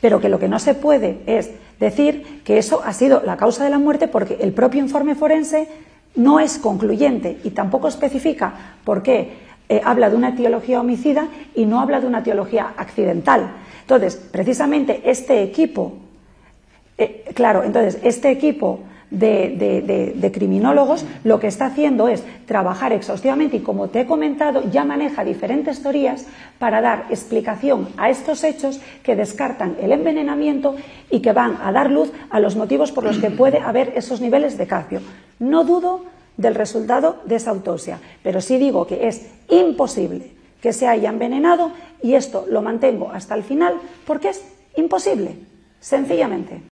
pero que lo que no se puede es decir que eso ha sido la causa de la muerte porque el propio informe forense no es concluyente y tampoco especifica por qué habla de una etiología homicida y no habla de una etiología accidental. Entonces, precisamente este equipo, de criminólogos lo que está haciendo es trabajar exhaustivamente y, como te he comentado, ya maneja diferentes teorías para dar explicación a estos hechos que descartan el envenenamiento y que van a dar luz a los motivos por los que puede haber esos niveles de calcio. No dudo del resultado de esa autopsia, pero sí digo que es imposible que se haya envenenado y esto lo mantengo hasta el final porque es imposible, sencillamente.